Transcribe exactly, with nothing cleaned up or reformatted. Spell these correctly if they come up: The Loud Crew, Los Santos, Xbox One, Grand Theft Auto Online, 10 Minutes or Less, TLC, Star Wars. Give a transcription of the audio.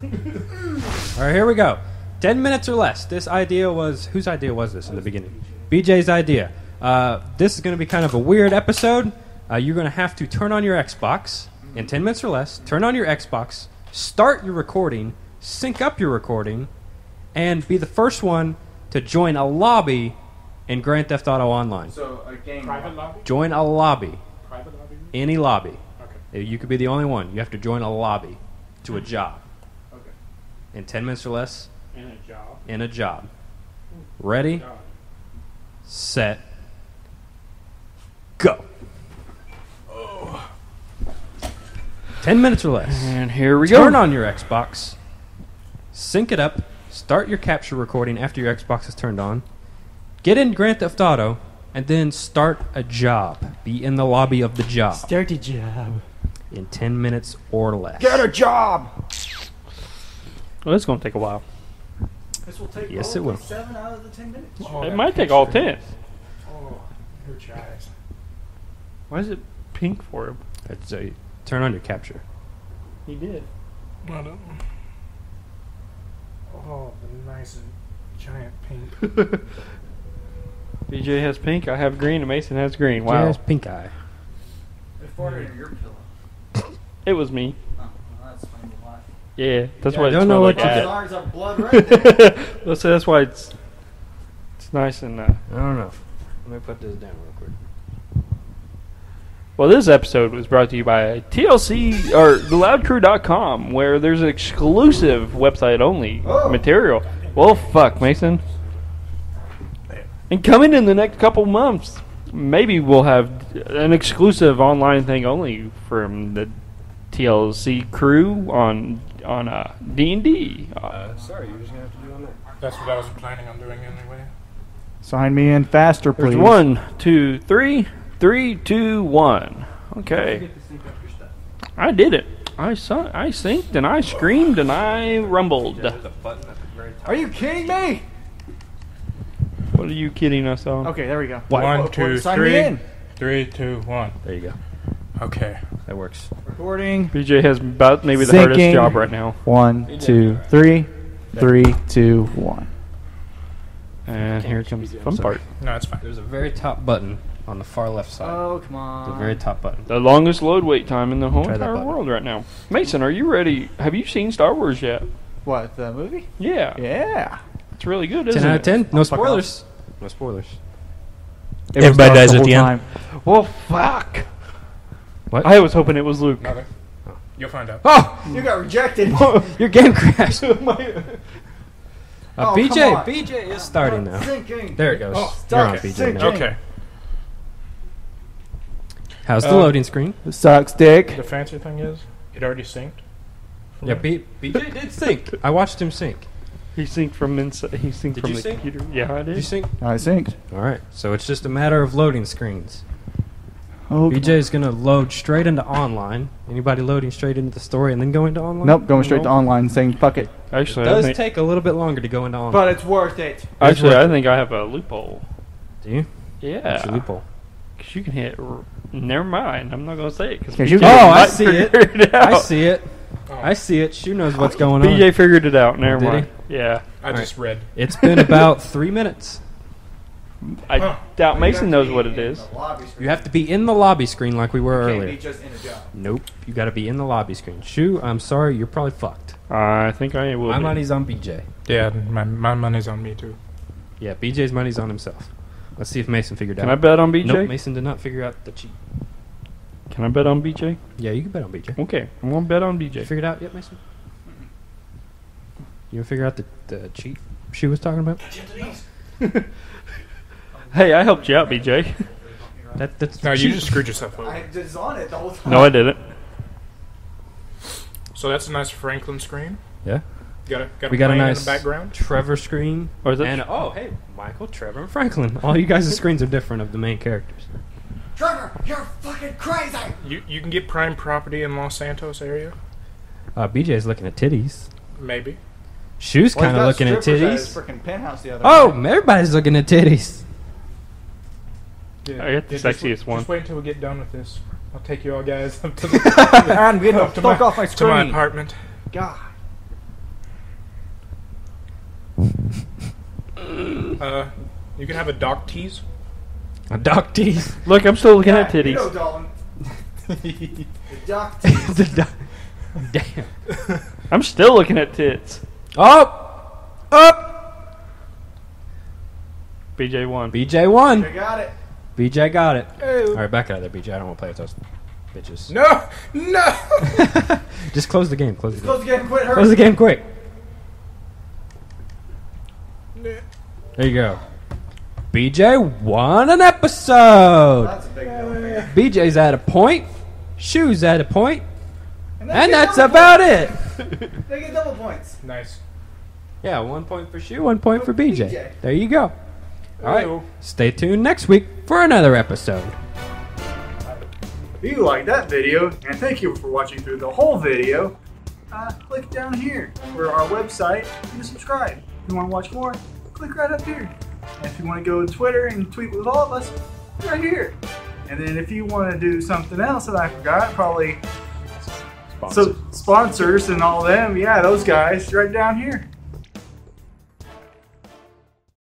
All right, here we go. Ten minutes or less. This idea was... Whose idea was this in the beginning? B J's idea. Uh, this is going to be kind of a weird episode. Uh, you're going to have to turn on your Xbox in ten minutes or less. Turn on your Xbox. Start your recording. Sync up your recording. And be the first one to join a lobby in Grand Theft Auto Online. So a game... Private lobby? Join a lobby. Private lobby? Any lobby. Okay. You could be the only one. You have to join a lobby to a job. Okay. In ten minutes or less... In a job. In a job. Ready, job. set, go. Oh. Ten minutes or less. And here we Turn go. Turn on your Xbox. Sync it up. Start your capture recording after your Xbox is turned on. Get in Grand Theft Auto, and then start a job. Be in the lobby of the job. Start a job. In ten minutes or less. Get a job! Well, it's going to take a while. This will take yes, it will. Seven out of the ten minutes. Oh, it might take all ten. Oh, your eyes. Why is it pink for him? It's a, turn on your capture. He did. I don't. Oh, the nice giant pink. B J has pink. I have green. And Mason has green. Wow. B J has pink eye. It farted in your pillow. It was me. Yeah, that's yeah, why I don't it's know what like you did. Blood right Let's say that's why it's it's nice and uh, I don't know. Let me put this down real quick. Well, this episode was brought to you by T L C or the loud crew dot com, where there's exclusive website only oh. material. Well, fuck, Mason. And coming in the next couple months, maybe we'll have an exclusive online thing only from the T L C crew on on uh, D and D. Uh, sorry, you're just going to have to do on that. That's what I was planning on doing anyway. Sign me in faster, please. There's one, two, three, three, two, one. Okay. I did it. I sunk, I synced and I screamed and I rumbled. Yeah, there's a button at the very top. Are you kidding me? What are you kidding us on? Okay, there we go. One, one two, two, sign three, me in. Three, two, one. There you go. Okay. That works. Recording. B J has about maybe the Sinking. hardest job right now. One, two, three, three, two, one. And here comes the fun part. No, it's fine. There's a very top button on the far left side. Oh, come on. The very top button. The longest load wait time in the whole entire world right now. Mason, are you ready? Have you seen Star Wars yet? What, the movie? Yeah. Yeah. It's really good, isn't it? ten out of ten. No spoilers. No spoilers. Everybody dies at the end. Well, fuck. What? I was hoping it was Luke. Another. You'll find out. Oh! You got rejected. Your game crashed. uh, oh, B J, B J is starting now. Sinking. There it goes. Oh, You're on B J now. Okay. How's uh, the loading screen? It sucks, dick. The fancy thing is, it already synced. Yeah, B BJ did sync. I watched him sync. He synced from inside. He synced did from the sync? computer. Yeah, I did. Did you sync? I synced. All right. So it's just a matter of loading screens. Oh, B J is going to load straight into online. Anybody loading straight into the story and then go into online? Nope, going straight to online saying fuck it. Actually, it does take a little bit longer to go into online. But it's worth it. Actually, I think I have a loophole. Do you? Yeah. What's a loophole? Because you can hit... R Never mind. I'm not going to say it. Cause you oh, I see it. it I see it. Oh. I see it. She knows what's going on. B J figured it out. Never oh, mind. He? Yeah. I All just right. read. It's been about three minutes. I huh. doubt well, Mason knows what it is. You have to be in the lobby screen like we were you can't earlier. Be just in a job. Nope, you got to be in the lobby screen. Shoo, I'm sorry, you're probably fucked. Uh, I think I will. My be. money's on B J. Yeah, my my money's on me too. Yeah, B J's money's on himself. Let's see if Mason figured out. Can I bet on B J? Nope, Mason did not figure out the cheat. Can I bet on B J? Yeah, you can bet on B J. Okay, I'm gonna bet on B J. You figured out yet, Mason? You gonna figure out the the cheat she was talking about? Hey, I helped you out, B J. that, that's no, you just screwed yourself over. I was on it the whole time. No, I didn't. So that's a nice Franklin screen. Yeah. Got a, got we got a nice in the background. Trevor screen. Or is and oh, hey, Michael, Trevor, and Franklin. All you guys' screens are different of the main characters. Trevor, you're fucking crazy! You, you can get prime property in Los Santos area? Uh, B J's looking at titties. Maybe. Shoe's kind of looking at titties. At the other oh, way. everybody's looking at titties. Yeah. I got the yeah, sexiest just, one. Just wait until we get done with this. I'll take you all guys up to the, I'm getting up the fuck off my screen. To my apartment. God. Uh, you can have a dock tease. A dock tease. Look, I'm still looking yeah, at titties. You know, Dalton. The dock tease. The do Damn. I'm still looking at tits. Up, up. B J won. B J won. I got it. B J got it. Hey. All right, back out of there, B J. I don't want to play with those bitches. No, no. Just close the game. Close Just the close game. Close the game. Quit. Hurry. Close the game quick. There you go. B J won an episode. That's a big deal, man. B J's at a point. Shoes at a point. And, and that's about points. it. They get double points. Nice. Yeah, one point for Shoe, one point for B J. B J. There you go. All Ew. right. Stay tuned next week for another episode. If you like that video, and thank you for watching through the whole video, uh, click down here for our website and subscribe. If you want to watch more, click right up here. And if you want to go to Twitter and tweet with all of us, right here. And then if you want to do something else that I forgot, probably sponsors. So sponsors and all them, yeah, those guys right down here.